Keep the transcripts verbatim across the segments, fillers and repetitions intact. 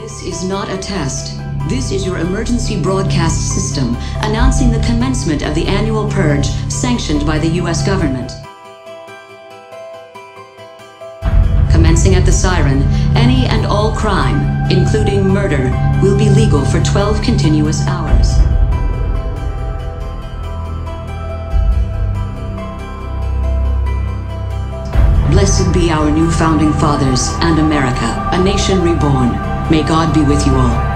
This is not a test. This is your emergency broadcast system announcing the commencement of the annual purge sanctioned by the U S government. Commencing at the siren, any and all crime, including murder, will be legal for twelve continuous hours. Blessed be our new founding fathers and America, a nation reborn. May God be with you all.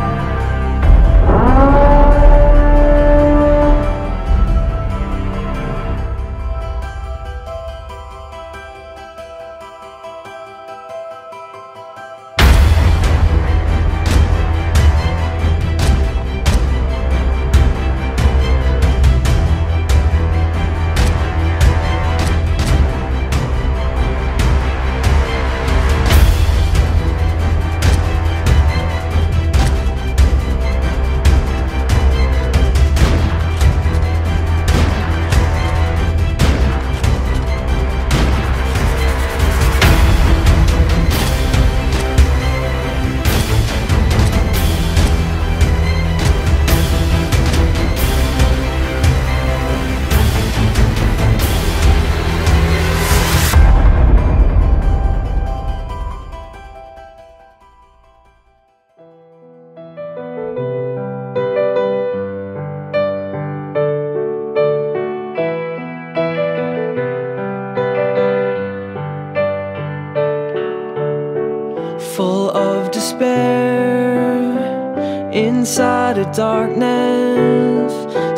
Inside a darkness,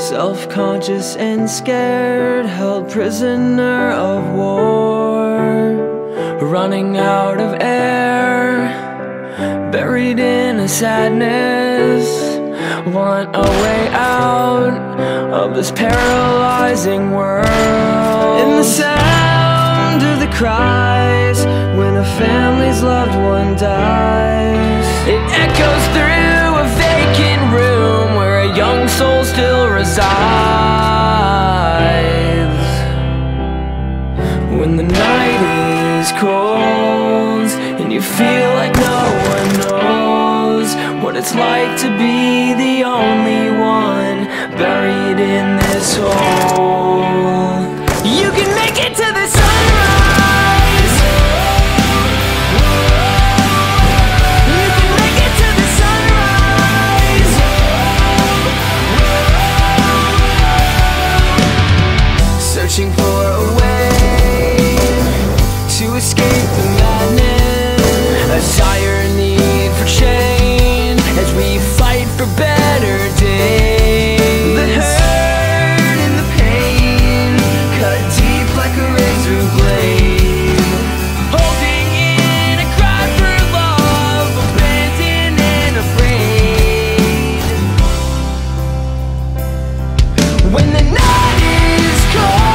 self-conscious and scared, held prisoner of war, running out of air, buried in a sadness, want a way out of this paralyzing world. In the sound of the cries when a family's loved one dies, it echoes through room where a young soul still resides. When the night is cold and you feel like no one knows what it's like to be the only one buried in this hole, you can make it to the sunrise. Searching for a way to escape the madness, a dire need for change as we fight for better days. The hurt and the pain cut deep like a razor blade, holding in a cry for love, abandoned and afraid. When the night is cold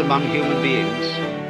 among human beings